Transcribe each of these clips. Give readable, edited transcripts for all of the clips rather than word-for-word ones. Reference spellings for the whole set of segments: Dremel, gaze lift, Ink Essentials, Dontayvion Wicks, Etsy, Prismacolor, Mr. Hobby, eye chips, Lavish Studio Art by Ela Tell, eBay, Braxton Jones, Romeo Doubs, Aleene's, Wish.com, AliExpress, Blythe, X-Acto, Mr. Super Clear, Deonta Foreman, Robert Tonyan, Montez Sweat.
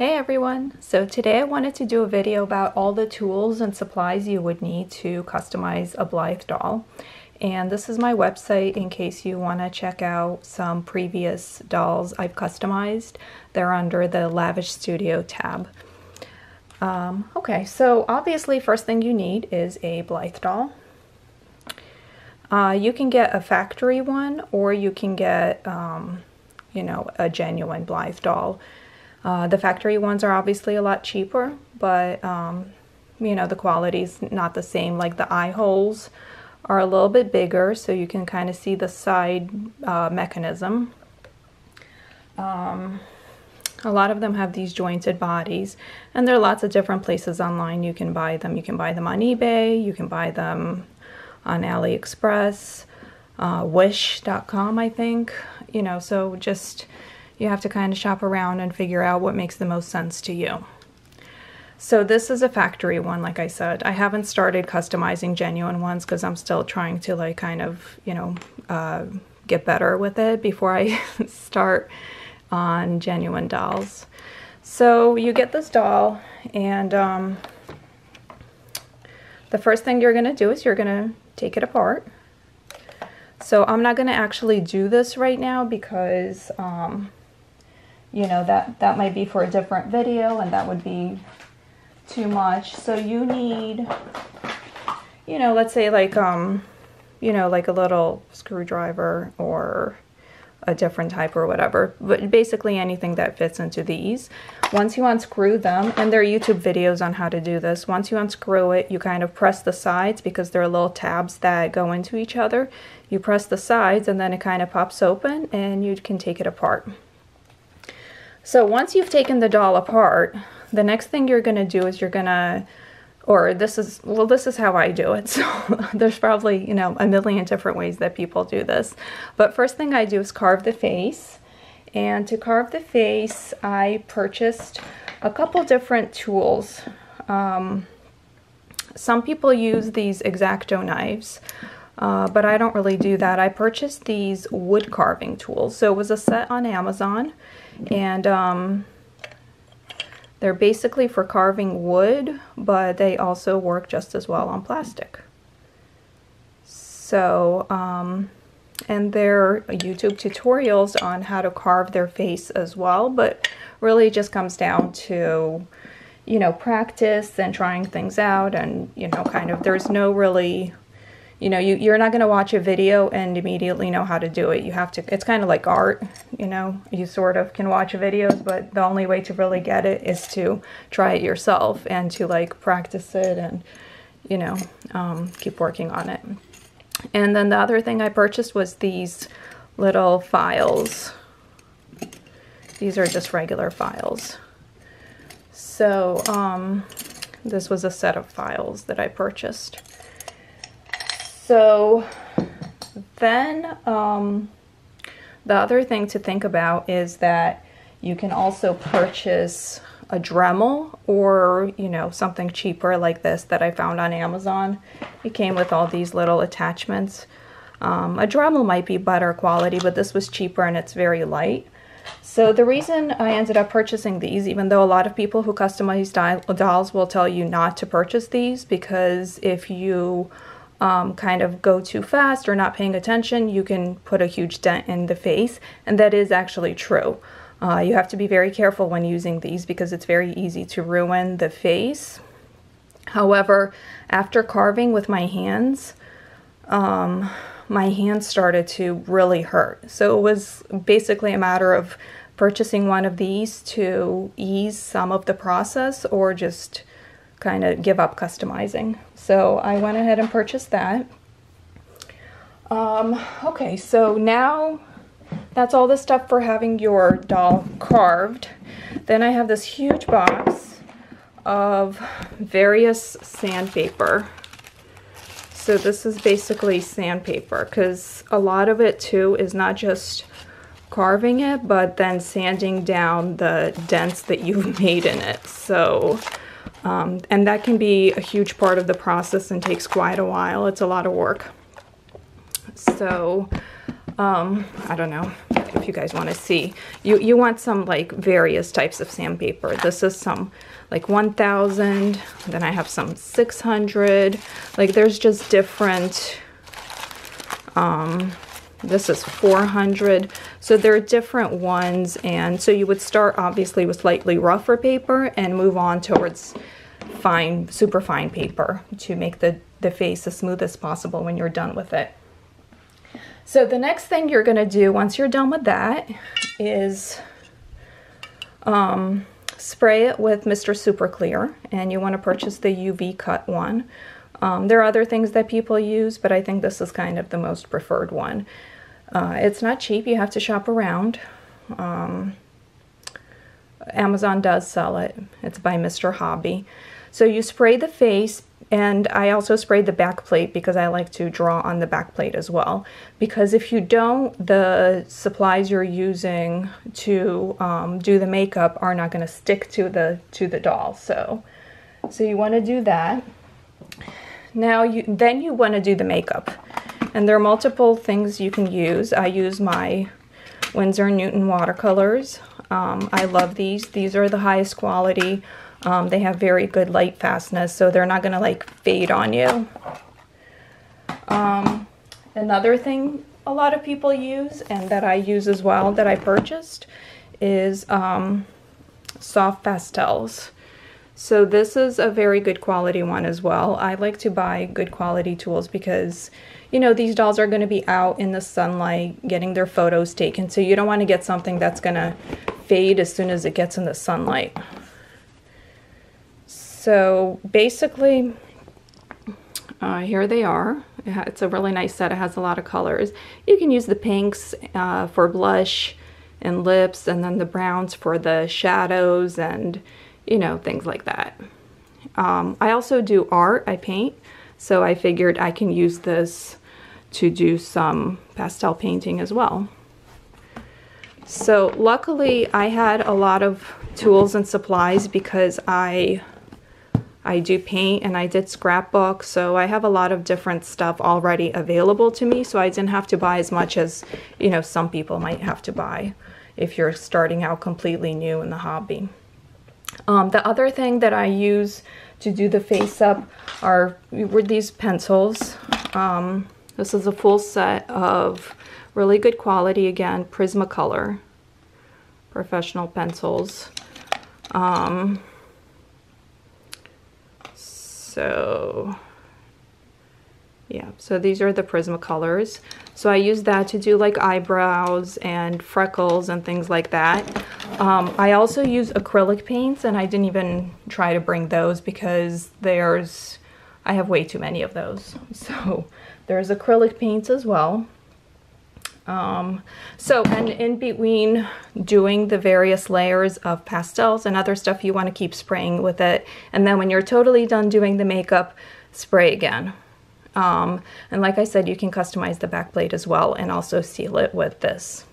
Hey everyone! So today I wanted to do a video about all the tools and supplies you would need to customize a Blythe doll. And this is my website in case you want to check out some previous dolls I've customized. They're under the Lavish Studio tab. Okay, so obviously first thing you need is a Blythe doll. You can get a factory one or you can get, you know, a genuine Blythe doll. The factory ones are obviously a lot cheaper, but, you know, the quality's not the same. Like the eye holes are a little bit bigger, so you can kind of see the side mechanism. A lot of them have these jointed bodies, and there are lots of different places online you can buy them. You can buy them on eBay, you can buy them on AliExpress, Wish.com, I think, you know, so just... you have to kind of shop around and figure out what makes the most sense to you. So this is a factory one, like I said. I haven't started customizing genuine ones because I'm still trying to like kind of, you know, get better with it before I start on genuine dolls. So you get this doll and the first thing you're gonna do is you're gonna take it apart. So I'm not gonna actually do this right now because, you know, that might be for a different video and that would be too much. So you need, you know, let's say like, you know, like a little screwdriver or a different type or whatever, but basically anything that fits into these. Once you unscrew them, and there are YouTube videos on how to do this, once you unscrew it, you kind of press the sides because there are little tabs that go into each other. You press the sides and then it kind of pops open and you can take it apart. So once you've taken the doll apart, the next thing you're going to do is you're going to, or this is, well, this is how I do it. So there's probably, you know, a million different ways that people do this. But first thing I do is carve the face. And to carve the face, I purchased a couple different tools. Some people use these X-Acto knives. But I don't really do that. I purchased these wood carving tools. So it was a set on Amazon, and they're basically for carving wood, but they also work just as well on plastic. So, and there are YouTube tutorials on how to carve their face as well, but really it just comes down to, you know, practice and trying things out and, you know, kind of, there's no really... you know, you're not going to watch a video and immediately know how to do it. You have to, it's kind of like art, you know, you sort of can watch videos, but the only way to really get it is to try it yourself and to like practice it and, you know, keep working on it. And then the other thing I purchased was these little files. These are just regular files. So this was a set of files that I purchased. So then the other thing to think about is that you can also purchase a Dremel or, you know, something cheaper like this that I found on Amazon. It came with all these little attachments. A Dremel might be better quality, but this was cheaper and it's very light. So the reason I ended up purchasing these, even though a lot of people who customize dolls will tell you not to purchase these, because if you... kind of go too fast or not paying attention, you can put a huge dent in the face, and that is actually true. You have to be very careful when using these because it's very easy to ruin the face. However, after carving with my hands started to really hurt. So it was basically a matter of purchasing one of these to ease some of the process or just kind of give up customizing. So I went ahead and purchased that. Okay, so now that's all the stuff for having your doll carved. Then I have this huge box of various sandpaper. So this is basically sandpaper, because a lot of it too is not just carving it, but then sanding down the dents that you've made in it. So. And that can be a huge part of the process and takes quite a while. It's a lot of work. So, I don't know if you guys want to see. You want some like various types of sandpaper. This is some like 1,000, then I have some 600. Like there's just different, this is 400. So there are different ones, and so you would start obviously with slightly rougher paper and move on towards fine, super fine paper to make the face as smooth as possible when you're done with it. So the next thing you're gonna do once you're done with that is spray it with Mr. Super Clear, and you want to purchase the UV cut one. There are other things that people use, but I think this is kind of the most preferred one. It's not cheap, you have to shop around. Amazon does sell it. It's by Mr. Hobby. So you spray the face, and I also sprayed the back plate because I like to draw on the back plate as well. Because if you don't, the supplies you're using to do the makeup are not going to stick to the doll. So you want to do that. Now then you want to do the makeup, and there are multiple things you can use. I use my Winsor & Newton watercolors. I love these. These are the highest quality. They have very good light fastness, so they're not going to like fade on you. Another thing a lot of people use, and that I use as well, that I purchased, is soft pastels. So this is a very good quality one as well. I like to buy good quality tools because, you know, these dolls are going to be out in the sunlight getting their photos taken, so you don't want to get something that's going to fade as soon as it gets in the sunlight. So basically, here they are. It's a really nice set. It has a lot of colors. You can use the pinks for blush and lips, and then the browns for the shadows and, you know, things like that. I also do art. I paint, so I figured I can use this to do some pastel painting as well. So luckily, I had a lot of tools and supplies because I do paint and I did scrapbook, so I have a lot of different stuff already available to me, so I didn't have to buy as much as, you know, some people might have to buy if you're starting out completely new in the hobby. The other thing that I use to do the face up were these pencils. This is a full set of really good quality, again, Prismacolor professional pencils. So yeah, so these are the Prismacolors. So I use that to do like eyebrows and freckles and things like that. I also use acrylic paints, and I didn't even try to bring those because I have way too many of those. So there's acrylic paints as well. And in between doing the various layers of pastels and other stuff, you want to keep spraying with it, and then when you're totally done doing the makeup, spray again. And like I said, you can customize the back plate as well, and also seal it with this.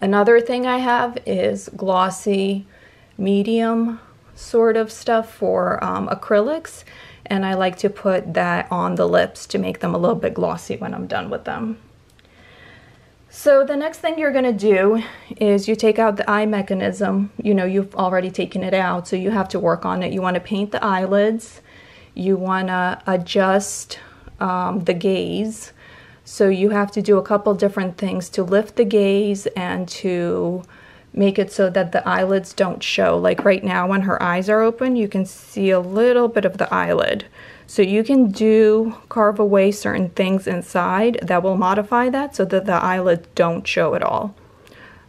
Another thing I have is glossy medium sort of stuff for acrylics, and I like to put that on the lips to make them a little bit glossy when I'm done with them. So the next thing you're going to do is you take out the eye mechanism. You know, you've already taken it out, so you have to work on it. You want to paint the eyelids. You want to adjust the gaze. So you have to do a couple different things to lift the gaze and to make it so that the eyelids don't show. Like right now when her eyes are open, you can see a little bit of the eyelid. So you can carve away certain things inside that will modify that so that the eyelids don't show at all.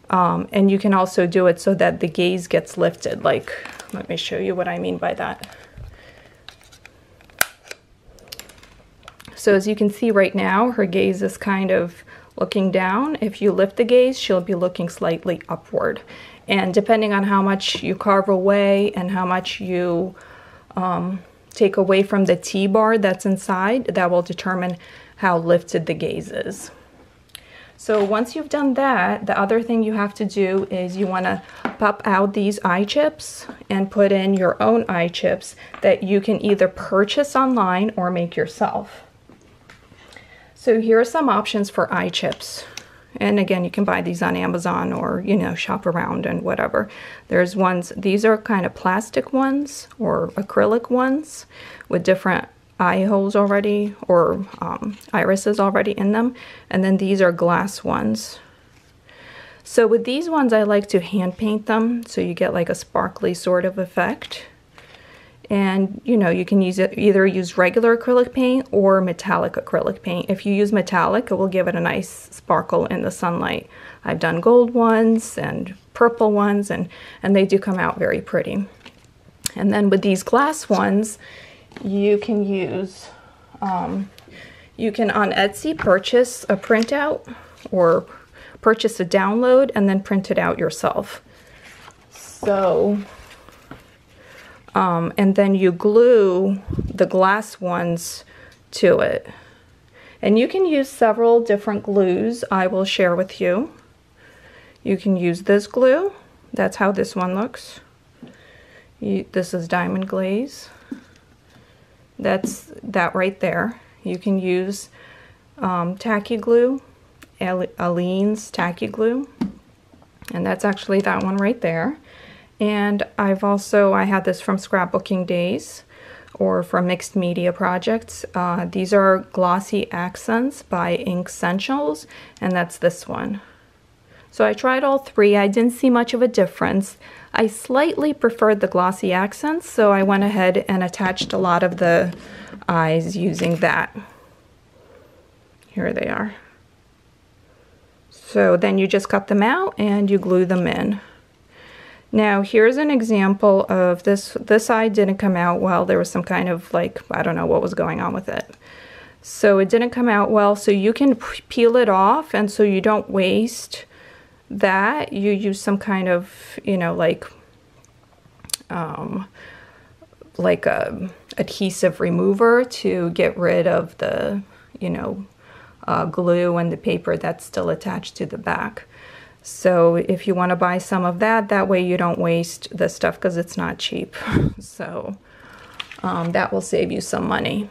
And you can also do it so that the gaze gets lifted. Like, let me show you what I mean by that. So as you can see right now, her gaze is kind of looking down. If you lift the gaze, she'll be looking slightly upward. And depending on how much you carve away and how much you take away from the T-bar that's inside, that will determine how lifted the gaze is. So once you've done that, the other thing you have to do is you want to pop out these eye chips and put in your own eye chips that you can either purchase online or make yourself. So here are some options for eye chips. And again, you can buy these on Amazon or, you know, shop around and whatever. There's ones, these are kind of plastic ones or acrylic ones with different eye holes already or irises already in them. And then these are glass ones. So with these ones, I like to hand paint them so you get like a sparkly sort of effect. And, you know, you can use it, either use regular acrylic paint or metallic acrylic paint. If you use metallic, it will give it a nice sparkle in the sunlight. I've done gold ones and purple ones, and they do come out very pretty. And then with these glass ones, you can use, you can on Etsy purchase a printout or purchase a download and then print it out yourself. So... and then you glue the glass ones to it. And you can use several different glues I will share with you. You can use this glue. That's how this one looks. This is Diamond Glaze. That's that right there. You can use tacky glue, Aleene's tacky glue. And that's actually that one right there. And I've also, I had this from Scrapbooking Days or from Mixed Media Projects. These are Glossy Accents by Ink Essentials, and that's this one. So I tried all three. I didn't see much of a difference. I slightly preferred the Glossy Accents, so I went ahead and attached a lot of the eyes using that. Here they are. So then you just cut them out and you glue them in. Now here's an example of this. This eye didn't come out well. There was some kind of like, I don't know what was going on with it. So it didn't come out well. So you can peel it off, and so you don't waste that. You use some kind of, you know, like a adhesive remover to get rid of the, you know, glue and the paper that's still attached to the back. So if you want to buy some of that, that way you don't waste the stuff because it's not cheap. So that will save you some money.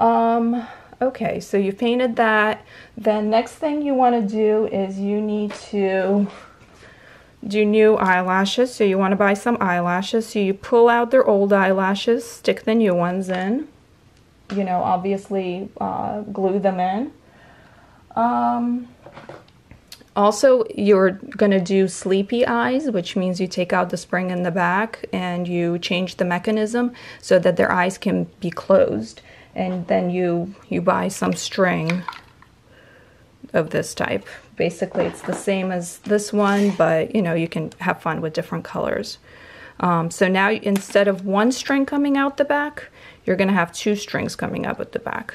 Okay, so you painted that. Then next thing you want to do is you need to do new eyelashes. So you want to buy some eyelashes. So you pull out their old eyelashes, stick the new ones in, you know, obviously glue them in. Also, you're going to do sleepy eyes, which means you take out the spring in the back and you change the mechanism so that their eyes can be closed. And then you buy some string of this type. Basically, it's the same as this one, but, you know, you can have fun with different colors. So now instead of one string coming out the back, you're going to have two strings coming up at the back.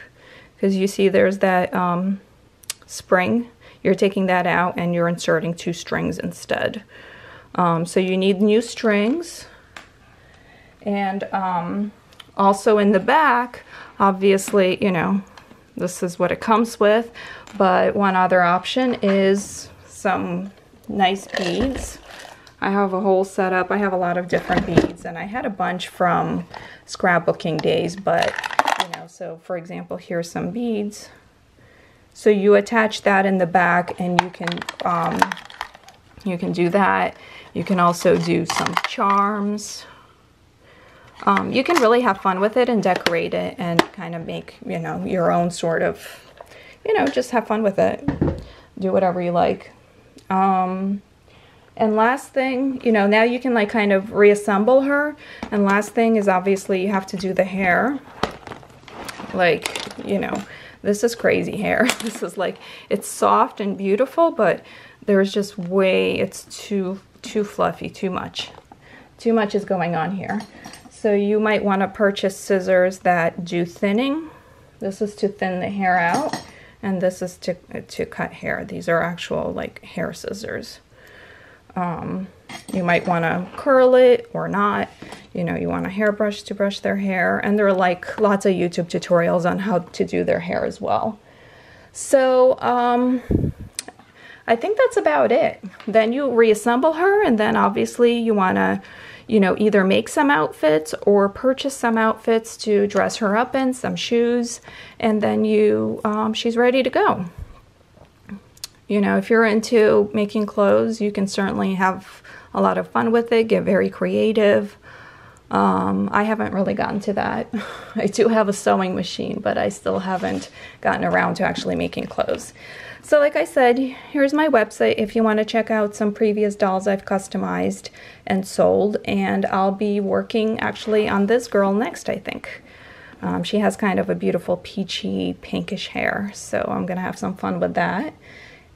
Because you see there's that spring. You're taking that out and you're inserting two strings instead. So you need new strings. And also in the back, obviously, you know, this is what it comes with. But one other option is some nice beads. I have a whole setup. I have a lot of different beads. And I had a bunch from Scrapbooking Days. But, you know, so for example, here's some beads. So you attach that in the back, and you can do that. You can also do some charms. You can really have fun with it and decorate it and kind of make, you know, your own sort of, you know, just have fun with it. Do whatever you like. And last thing, you know, now you can like kind of reassemble her. And last thing is obviously you have to do the hair. Like, you know. This is crazy hair. This is like, it's soft and beautiful, but there's just way, it's too fluffy, too much. Too much is going on here. So you might want to purchase scissors that do thinning. This is to thin the hair out, and this is to cut hair. These are actual like hair scissors. You might want to curl it or not. You know, you want a hairbrush to brush their hair. And there are like lots of YouTube tutorials on how to do their hair as well. So I think that's about it. Then you reassemble her, and then obviously you want to, you know, either make some outfits or purchase some outfits to dress her up in, some shoes, and then you she's ready to go. You know, if you're into making clothes, you can certainly have a lot of fun with it, get very creative. I haven't really gotten to that. I do have a sewing machine, but I still haven't gotten around to actually making clothes. So like I said, here's my website if you want to check out some previous dolls I've customized and sold. And I'll be working actually on this girl next, I think. She has kind of a beautiful peachy pinkish hair, so I'm gonna have some fun with that.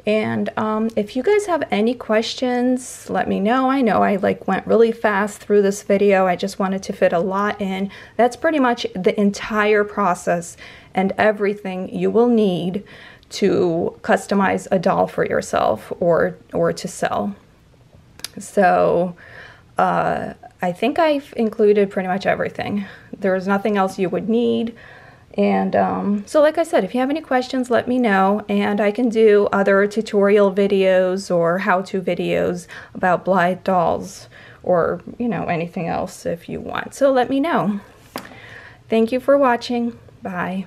And if you guys have any questions, let me know. I like went really fast through this video. I just wanted to fit a lot in. That's pretty much the entire process and everything you will need to customize a doll for yourself or to sell. So I think I've included pretty much everything. There's nothing else you would need. And so like I said, if you have any questions, let me know, and I can do other tutorial videos or how-to videos about Blythe dolls or, you know, anything else if you want. So let me know. Thank you for watching. Bye.